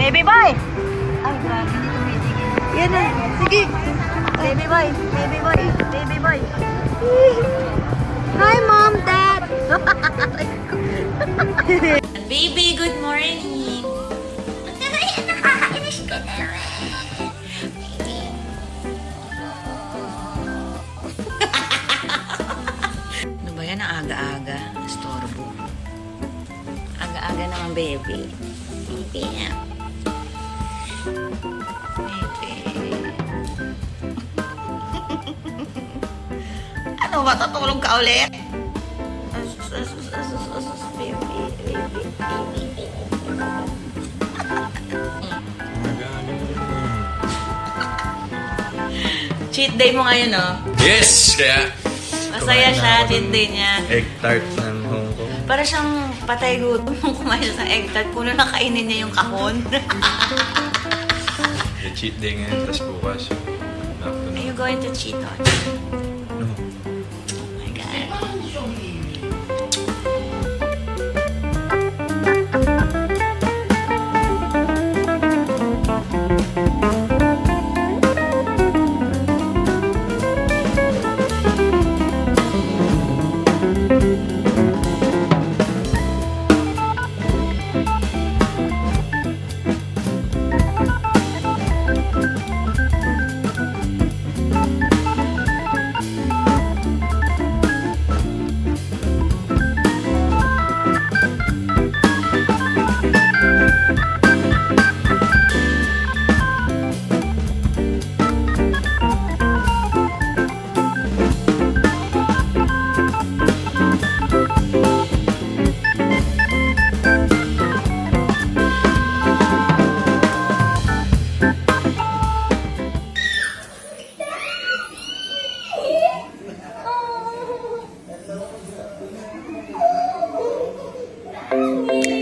Baby boy! Ay, grabe nito tumitigil. Yan na, sige! Baby boy, baby boy, baby boy. Hi mom, dad! Baby, good morning! Nakakainis ka na. Ano ba yan? Ang aga-aga. Storbo. Aga-aga naman, baby. Baby na. Ano ba? Tatulog ka ulit? Baby, baby, baby. Cheat day mo ngayon, no? Yes! Kaya... masaya siya, cheat day niya. Egg tart ng Hong Kong. Para siyang patay gutom nung kumain siya ng egg tart. Puno na kainin niya yung kahon. Cheat day ngayon, tas bukas. Are you going to cheat on? No. Oh my God. Thank you.